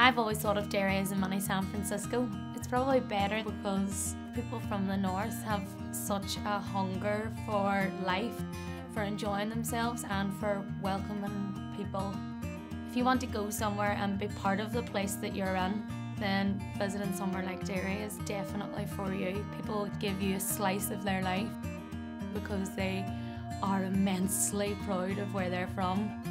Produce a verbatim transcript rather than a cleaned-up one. I've always thought of Derry as a mini San Francisco. It's probably better because people from the north have such a hunger for life, for enjoying themselves and for welcoming people. If you want to go somewhere and be part of the place that you're in, then visiting somewhere like Derry is definitely for you. People give you a slice of their life because they are immensely proud of where they're from.